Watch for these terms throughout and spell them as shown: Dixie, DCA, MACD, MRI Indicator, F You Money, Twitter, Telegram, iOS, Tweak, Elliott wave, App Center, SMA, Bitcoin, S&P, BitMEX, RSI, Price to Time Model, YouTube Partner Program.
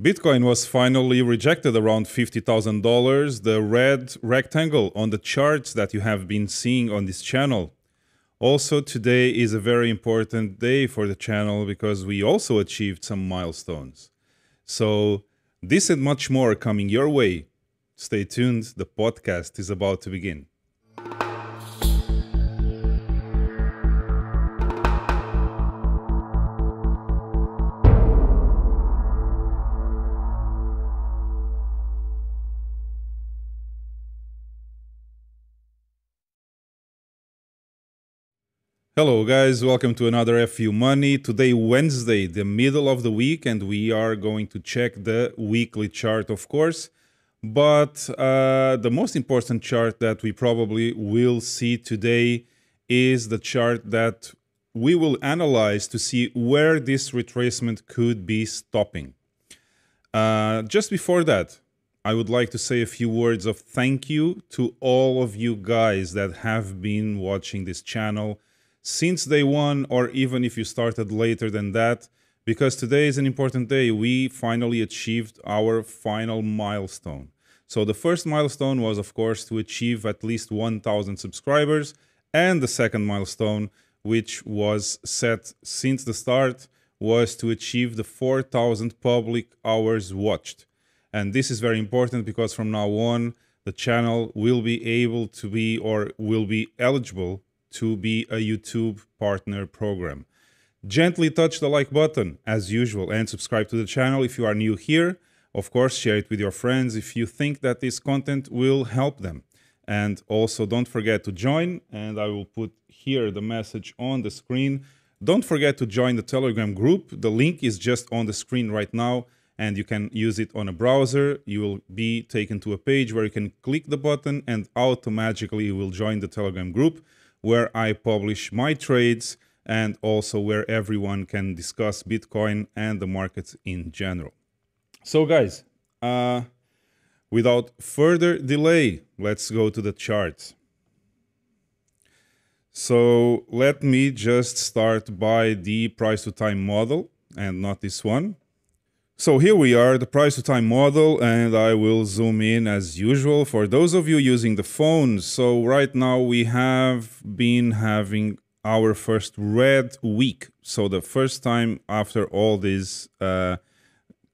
Bitcoin was finally rejected around $50,000, the red rectangle on the charts that you have been seeing on this channel. Also, today is a very important day for the channel because we also achieved some milestones. So this and much more coming your way. Stay tuned, the podcast is about to begin. Hello guys, welcome to another F You Money. Today Wednesday, the middle of the week, and we are going to check the weekly chart, of course. But the most important chart that we probably will see today is the chart that we will analyze to see where this retracement could be stopping. Just before that, I would like to say a few words of thank you to all of you guys that have been watching this channel since day one, or even if you started later than that, because today is an important day. We finally achieved our final milestone. So the first milestone was, of course, to achieve at least 1,000 subscribers, and the second milestone, which was set since the start, was to achieve the 4,000 public hours watched. And this is very important because from now on, the channel will be able to be, or will be eligible to be, a YouTube Partner Program. Gently touch the like button as usual and subscribe to the channel if you are new here. Of course, share it with your friends if you think that this content will help them. And also don't forget to join, and I will put here the message on the screen. Don't forget to join the Telegram group. The link is just on the screen right now, and you can use it on a browser. You will be taken to a page where you can click the button and automatically you will join the Telegram group, where I publish my trades and also where everyone can discuss Bitcoin and the markets in general. So guys, without further delay, let's go to the charts. So let me just start by the price to time model and not this one. So here we are, the price to time model, and I will zoom in as usual for those of you using the phone. So right now we have been having our first red week. So the first time after all these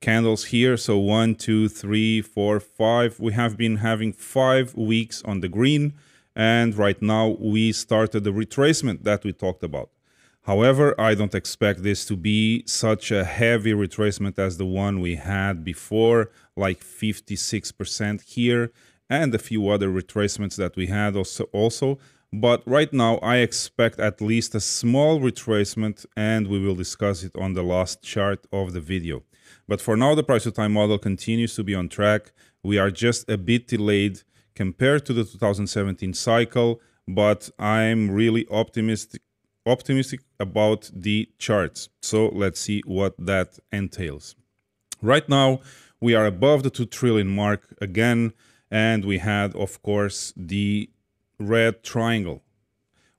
candles here. So 1, 2, 3, 4, 5, we have been having 5 weeks on the green. And right now we started the retracement that we talked about. However, I don't expect this to be such a heavy retracement as the one we had before, like 56% here and a few other retracements that we had also. But right now, I expect at least a small retracement, and we will discuss it on the last chart of the video. But for now, the price to time model continues to be on track. We are just a bit delayed compared to the 2017 cycle, but I'm really optimistic about the charts. So let's see what that entails. Right now, we are above the 2 trillion mark again, and we had, of course, the red triangle.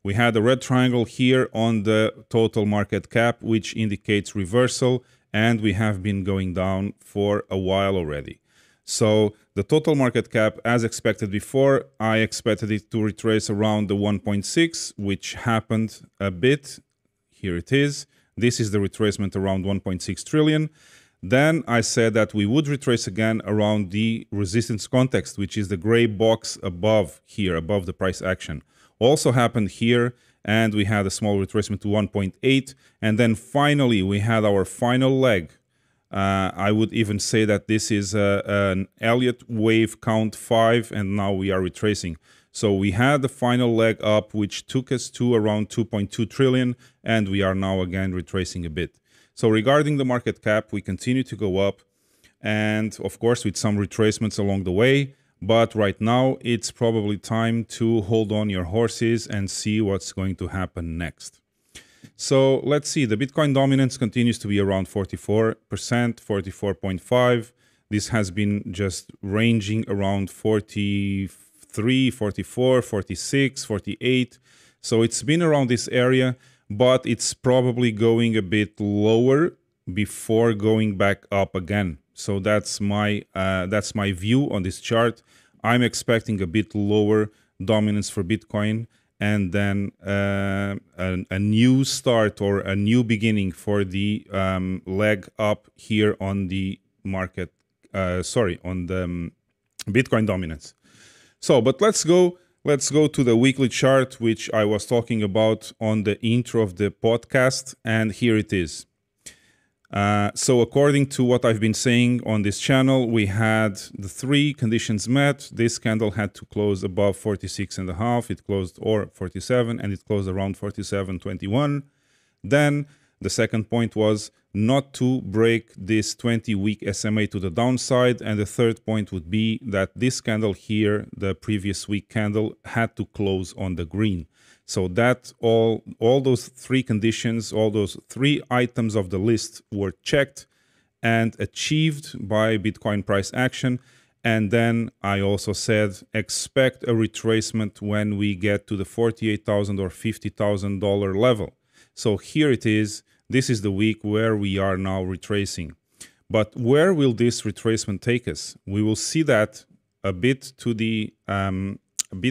We had a red triangle here on the total market cap, which indicates reversal, and we have been going down for a while already. So the total market cap, as expected before, I expected it to retrace around the 1.6, which happened a bit. Here it is. This is the retracement around 1.6 trillion. Then I said that we would retrace again around the resistance context, which is the gray box above here, above the price action. Also happened here, and we had a small retracement to 1.8. And then finally, we had our final leg. I would even say that this is an Elliott wave count 5, and now we are retracing. So we had the final leg up, which took us to around 2.2 trillion, and we are now again retracing a bit. So regarding the market cap, we continue to go up, and of course with some retracements along the way. But right now, it's probably time to hold on your horses and see what's going to happen next. So let's see, the Bitcoin dominance continues to be around 44%, 44.5. This has been just ranging around 43, 44, 46, 48. So it's been around this area, but it's probably going a bit lower before going back up again. So that's my view on this chart. I'm expecting a bit lower dominance for Bitcoin, and then a new start or a new beginning for the leg up here on the market, on the Bitcoin dominance. So, but let's go to the weekly chart, which I was talking about on the intro of the podcast, and here it is. So according to what I've been saying on this channel, we had the three conditions met. This candle had to close above 46.5. It closed or 47, and it closed around 47.21. Then the second point was not to break this 20-week SMA to the downside. And the third point would be that this candle here, the previous week candle, had to close on the green. So that all those three conditions, all those three items of the list were checked and achieved by Bitcoin price action. And then I also said, expect a retracement when we get to the $48,000 or $50,000 level. So here it is. This is the week where we are now retracing. But where will this retracement take us? We will see that a bit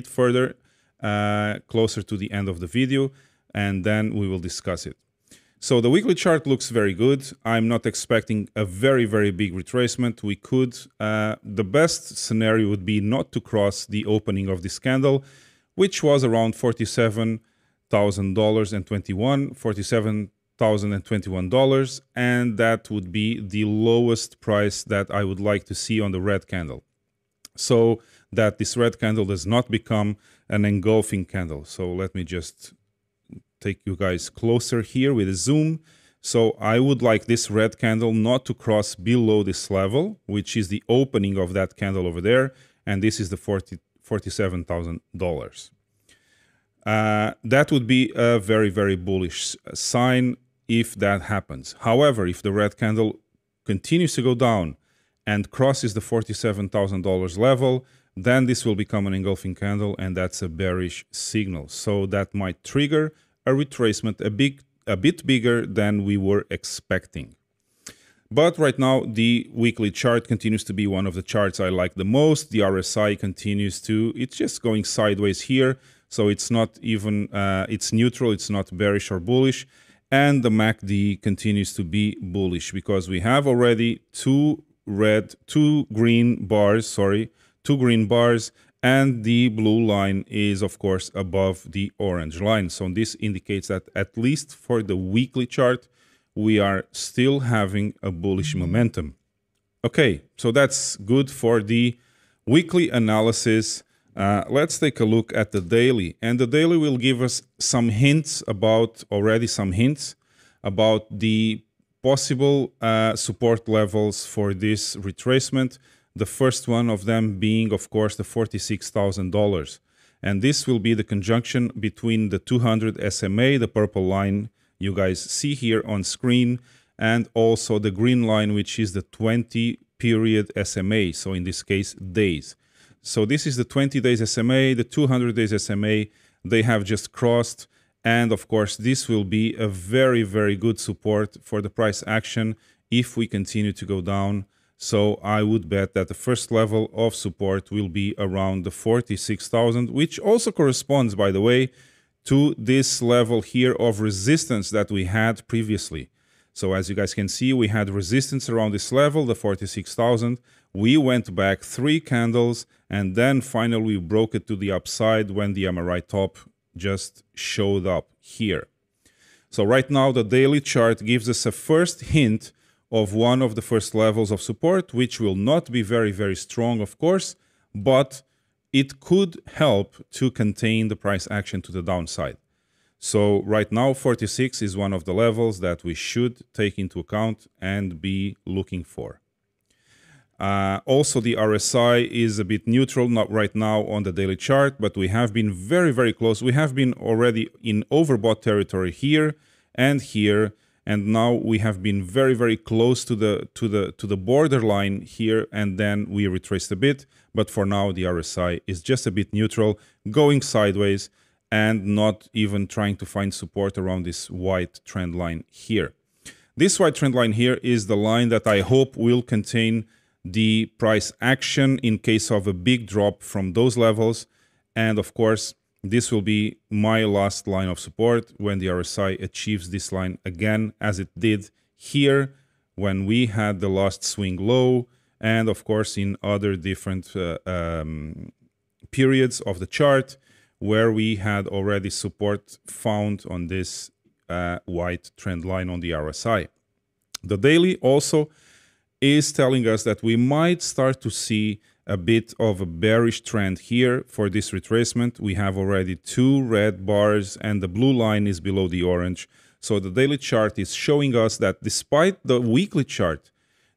further, closer to the end of the video, and then we will discuss it. So the weekly chart looks very good. I'm not expecting a very big retracement. We could, the best scenario would be not to cross the opening of this candle, which was around $47,021, and that would be the lowest price that I would like to see on the red candle, so that this red candle does not become an engulfing candle. So let me just take you guys closer here with a zoom. So I would like this red candle not to cross below this level, which is the opening of that candle over there, and this is the $47,000. That would be a very bullish sign if that happens. However, if the red candle continues to go down and crosses the $47,000 level, then this will become an engulfing candle, and that's a bearish signal. So that might trigger a retracement a bit bigger than we were expecting. But right now, the weekly chart continues to be one of the charts I like the most. The RSI continues to, it's just going sideways here. So it's not even, it's neutral, it's not bearish or bullish. And the MACD continues to be bullish because we have already two green bars, and the blue line is of course above the orange line. So this indicates that at least for the weekly chart, we are still having a bullish momentum. Okay, so that's good for the weekly analysis. Let's take a look at the daily, and the daily will give us some hints about, the possible support levels for this retracement. The first one of them being, of course, the $46,000. And this will be the conjunction between the 200 SMA, the purple line you guys see here on screen, and also the green line, which is the 20-period SMA, so in this case, days. So this is the 20 days SMA, the 200 days SMA, they have just crossed. And of course, this will be a very good support for the price action if we continue to go down. So I would bet that the first level of support will be around the 46,000, which also corresponds, by the way, to this level here of resistance that we had previously. So as you guys can see, we had resistance around this level, the 46,000. We went back three candles, and then finally we broke it to the upside when the MRI top just showed up here. So right now the daily chart gives us a first hint of one of the first levels of support, which will not be very strong, of course, but it could help to contain the price action to the downside. So right now, 46 is one of the levels that we should take into account and be looking for. Also, the RSI is a bit neutral, not right now on the daily chart, but we have been very close. We have been already in overbought territory here, and now we have been very close to the borderline here, and then we retraced a bit. But for now, the RSI is just a bit neutral, going sideways, and not even trying to find support around this white trend line here. This white trend line here is the line that I hope will contain the price action in case of a big drop from those levels. And of course, this will be my last line of support when the RSI achieves this line again, as it did here when we had the last swing low, and of course in other different periods of the chart where we had already support found on this white trend line on the RSI. The daily also is telling us that we might start to see a bit of a bearish trend here for this retracement. We have already two red bars and the blue line is below the orange. So the daily chart is showing us that despite the weekly chart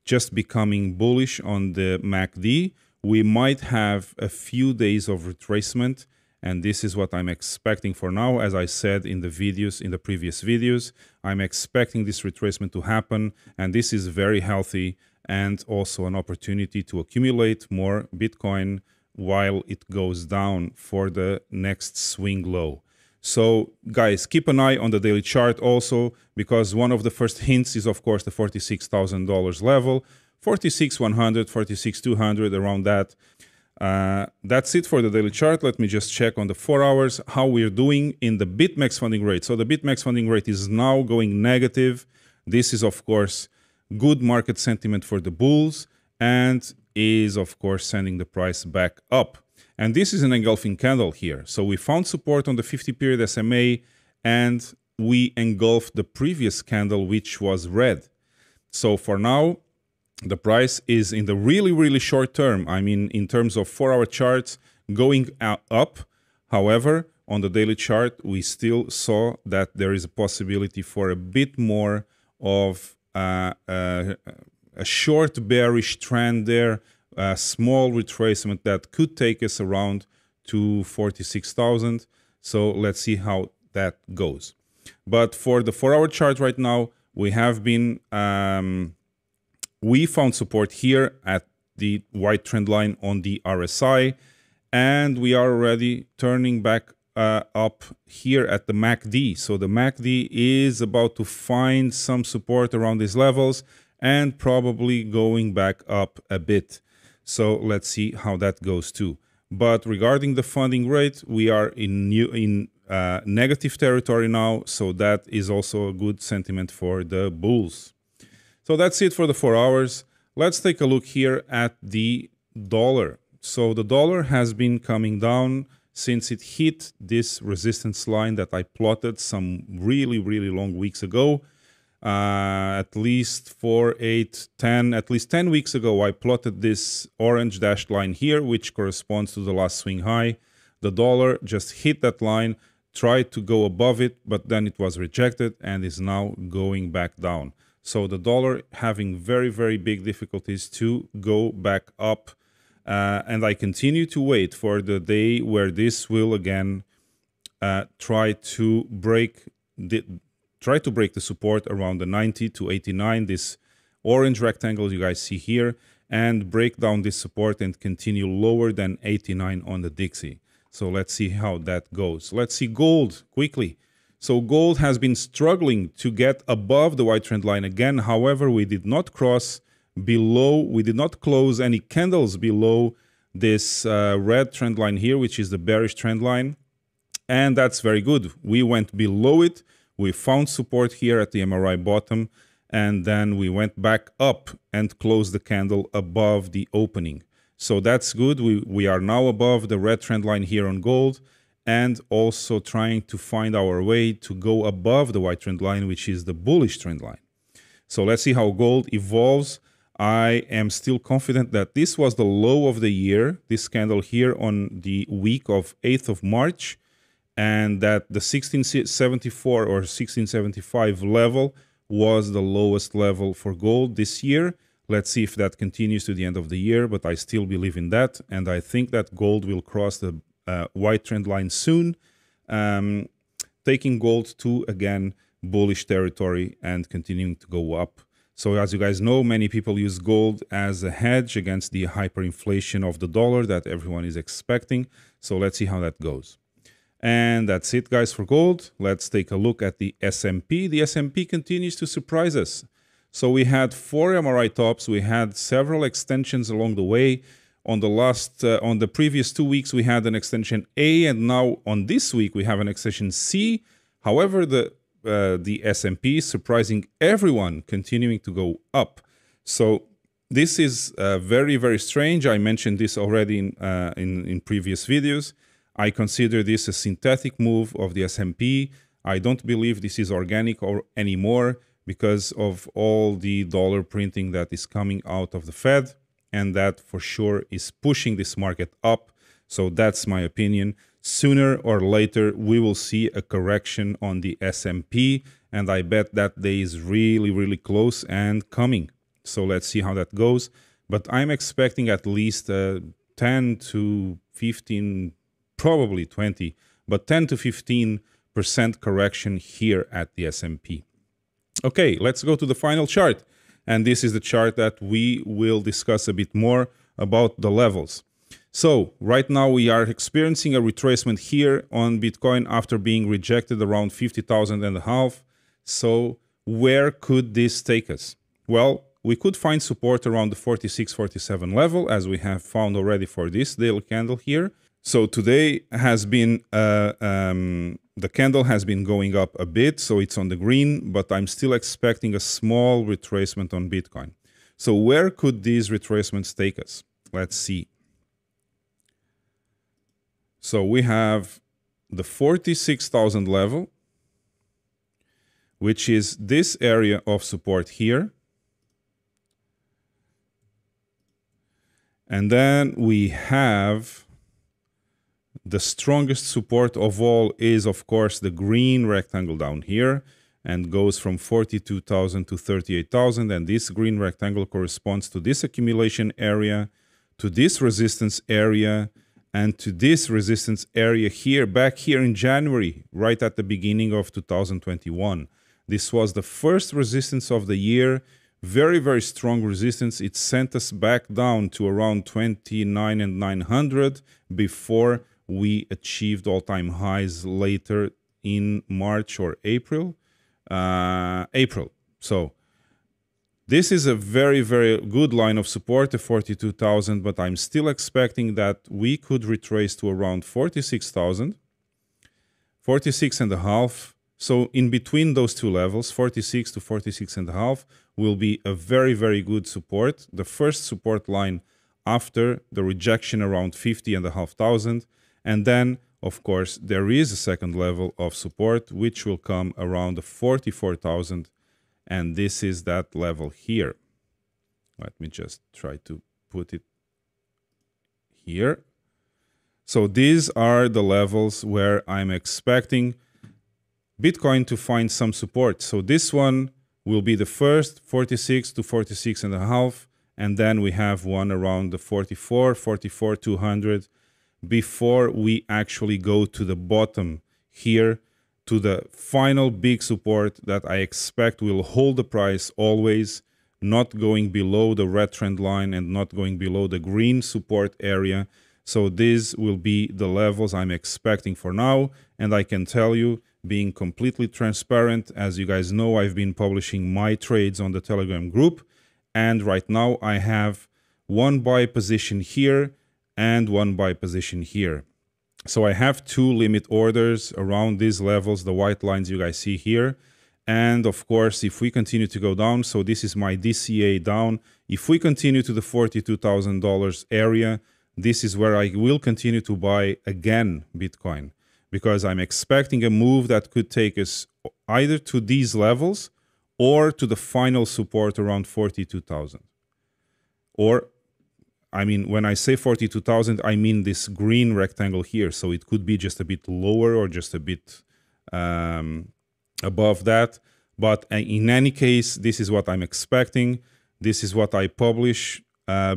just becoming bullish on the MACD, we might have a few days of retracement. And this is what I'm expecting for now. As I said in the videos, in the previous videos, I'm expecting this retracement to happen. And this is very healthy and also an opportunity to accumulate more Bitcoin while it goes down for the next swing low. So guys, keep an eye on the daily chart also, because one of the first hints is of course the $46,000 level, 46,100, 46,200, around that. That's it for the daily chart. Let me just check on the 4 hours how we're doing in the BitMEX funding rate. So the BitMEX funding rate is now going negative. This is of course good market sentiment for the bulls and is of course sending the price back up. And this is an engulfing candle here. So we found support on the 50-period SMA and we engulfed the previous candle, which was red. So for now, the price is in the really, really short term. I mean, in terms of 4-hour charts going up. However, on the daily chart, we still saw that there is a possibility for a bit more of a short bearish trend there, a small retracement that could take us around to 46,000. So let's see how that goes. But for the 4-hour chart right now, we have been... we found support here at the white trend line on the RSI, and we are already turning back up here at the MACD. So the MACD is about to find some support around these levels and probably going back up a bit. So let's see how that goes too. But regarding the funding rate, we are in negative territory now. So that is also a good sentiment for the bulls. So that's it for the 4 hours. Let's take a look here at the dollar. So the dollar has been coming down since it hit this resistance line that I plotted some really, really long weeks ago. At least 4, 8, 10, at least 10 weeks ago, I plotted this orange dashed line here, which corresponds to the last swing high. The dollar just hit that line, tried to go above it, but then it was rejected and is now going back down. So the dollar having very, very big difficulties to go back up. And I continue to wait for the day where this will again try to break the support around the 90 to 89, this orange rectangle you guys see here, and break down this support and continue lower than 89 on the Dixie. So let's see how that goes. Let's see gold quickly. So gold has been struggling to get above the white trend line again. However, we did not cross below, we did not close any candles below this red trend line here, which is the bearish trend line. And that's very good. We went below it. We found support here at the MRI bottom, and then we went back up and closed the candle above the opening. So that's good. We are now above the red trend line here on gold, and also trying to find our way to go above the white trend line, which is the bullish trend line. So let's see how gold evolves. I am still confident that this was the low of the year, this candle here on the week of 8th of March, and that the 1674 or 1675 level was the lowest level for gold this year. Let's see if that continues to the end of the year, but I still believe in that, and I think that gold will cross the white trend line soon, taking gold to again bullish territory and continuing to go up. So as you guys know, many people use gold as a hedge against the hyperinflation of the dollar that everyone is expecting. So let's see how that goes. And that's it, guys, for gold. Let's take a look at the S&P. The S&P continues to surprise us. So we had 4 MRI tops. We had several extensions along the way. On the previous 2 weeks, we had an extension A, and now on this week we have an extension C. However, the S&P is surprising everyone, continuing to go up. So this is very, very strange. I mentioned this already in previous videos. I consider this a synthetic move of the S&P. I don't believe this is organic or anymore, because of all the dollar printing that is coming out of the Fed, and that for sure is pushing this market up. So that's my opinion. Sooner or later, we will see a correction on the S&P, and I bet that day is really, really close and coming. So let's see how that goes. But I'm expecting at least 10 to 15, probably 20, but 10 to 15% correction here at the S&P. Okay, let's go to the final chart. And this is the chart that we will discuss a bit more about the levels. So right now we are experiencing a retracement here on Bitcoin after being rejected around 50,500. So where could this take us? Well, we could find support around the 46-47 level, as we have found already for this daily candle here. So today has been the candle has been going up a bit, so it's on the green, but I'm still expecting a small retracement on Bitcoin. So where could these retracements take us? Let's see. So we have the 46,000 level, which is this area of support here. And then we have the strongest support of all is, of course, the green rectangle down here, and goes from 42,000 to 38,000. And this green rectangle corresponds to this accumulation area, to this resistance area, and to this resistance area here, back here in January, right at the beginning of 2021. This was the first resistance of the year. Very, very strong resistance. It sent us back down to around 29,900 before we achieved all-time highs later in March or April. So this is a very, very good line of support, the 42,000, but I'm still expecting that we could retrace to around 46,000, 46,500. So in between those two levels, 46 to 46,500, will be a very, very good support. The first support line after the rejection around 50,500. And then, of course, there is a second level of support, which will come around the 44,000. And this is that level here. Let me just try to put it here. So these are the levels where I'm expecting Bitcoin to find some support. So this one will be the first, 46 to 46,500. And then we have one around the 44,200. Before we actually go to the bottom here, to the final big support that I expect will hold the price always, not going below the red trend line and not going below the green support area. So these will be the levels I'm expecting for now. And I can tell you, being completely transparent, as you guys know, I've been publishing my trades on the Telegram group. And right now I have one buy position here and one buy position here. So I have 2 limit orders around these levels, the white lines you guys see here. And of course, if we continue to go down, so this is my DCA down. If we continue to the $42,000 area, this is where I will continue to buy again Bitcoin, because I'm expecting a move that could take us either to these levels or to the final support around 42,000. Or I mean, when I say 42,000, I mean this green rectangle here. So it could be just a bit lower or just a bit above that. But in any case, this is what I'm expecting. This is what I publish,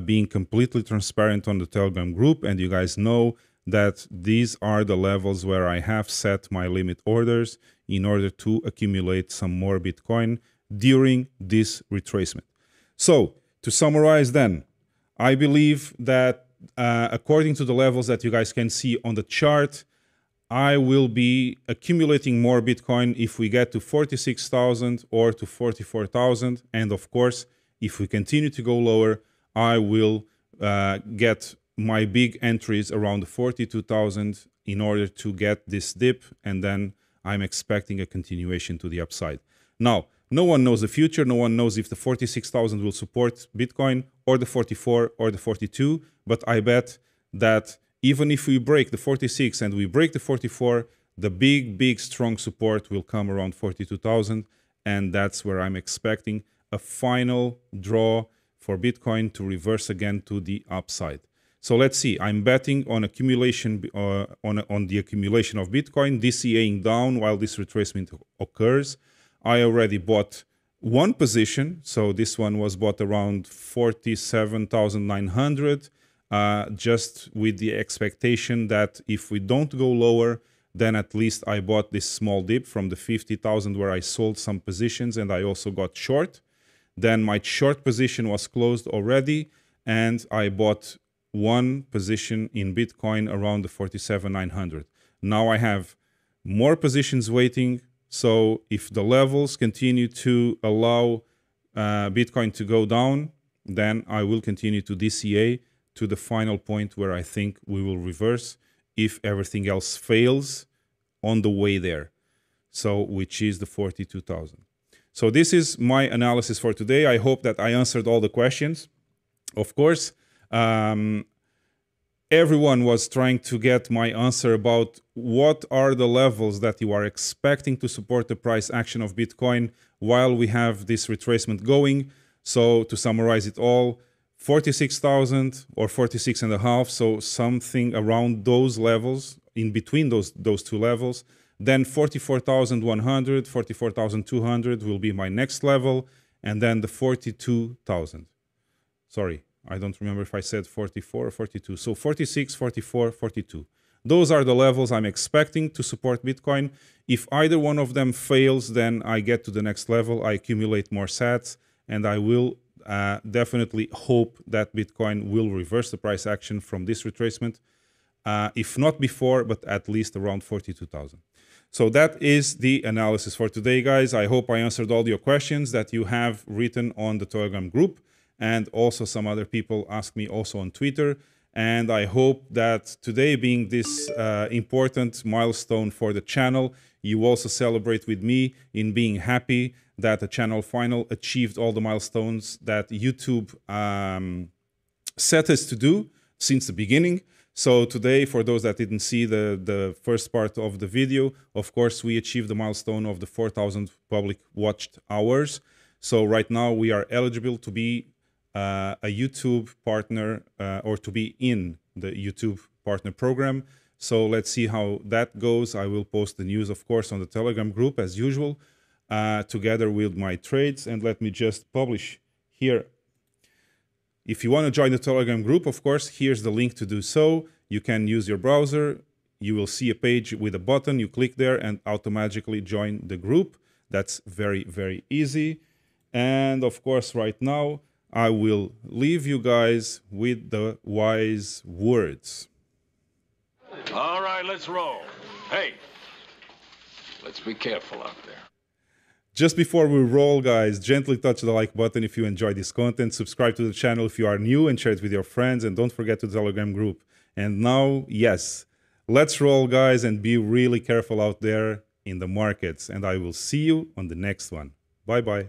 being completely transparent on the Telegram group. And you guys know that these are the levels where I have set my limit orders in order to accumulate some more Bitcoin during this retracement. So to summarize then, I believe that according to the levels that you guys can see on the chart, I will be accumulating more Bitcoin if we get to 46,000 or to 44,000. And of course, if we continue to go lower, I will get my big entries around 42,000 in order to get this dip. And then I'm expecting a continuation to the upside. Now, no one knows the future. No one knows if the 46,000 will support Bitcoin or the 44 or the 42. But I bet that even if we break the 46 and we break the 44, the big strong support will come around 42,000. And that's where I'm expecting a final draw for Bitcoin to reverse again to the upside. So let's see. I'm betting on accumulation, on the accumulation of Bitcoin, DCAing down while this retracement occurs. I already bought one position. So this one was bought around 47,900. Just with the expectation that if we don't go lower, then at least I bought this small dip from the 50,000 where I sold some positions and I also got short. Then my short position was closed already and I bought one position in Bitcoin around the 47,900. Now I have more positions waiting. So if the levels continue to allow Bitcoin to go down, then I will continue to DCA to the final point where I think we will reverse if everything else fails on the way there, so which is the 42,000. So this is my analysis for today. I hope that I answered all the questions. Of course, everyone was trying to get my answer about what are the levels that you are expecting to support the price action of Bitcoin while we have this retracement going. So to summarize it all, 46,000 or 46.5, so something around those levels, in between those two levels. Then 44,100, 44,200 will be my next level, and then the 42,000. Sorry, I don't remember if I said 44 or 42. So 46, 44, 42. Those are the levels I'm expecting to support Bitcoin. If either one of them fails, then I get to the next level, I accumulate more sats, and I will definitely hope that Bitcoin will reverse the price action from this retracement, if not before, but at least around 42,000. So that is the analysis for today, guys. I hope I answered all your questions that you have written on the Telegram group, and also some other people asked me also on Twitter. And I hope that today, being this important milestone for the channel, you also celebrate with me in being happy that the channel finally achieved all the milestones that YouTube set us to do since the beginning. So today, for those that didn't see the first part of the video, of course, we achieved the milestone of the 4,000 public watched hours. So right now we are eligible to be a YouTube partner or to be in the YouTube Partner Program. So let's see how that goes. I will post the news, of course, on the Telegram group as usual, together with my trades. And let me just publish here. If you want to join the Telegram group, of course, here's the link to do so. You can use your browser. You will see a page with a button. You click there and automatically join the group. That's very easy. And of course, right now, I will leave you guys with the wise words. All right, let's roll. Hey, let's be careful out there. Just before we roll, guys, gently touch the like button if you enjoy this content. Subscribe to the channel if you are new and share it with your friends. And don't forget to the Telegram group. And now, yes, let's roll, guys, and be really careful out there in the markets. And I will see you on the next one. Bye-bye.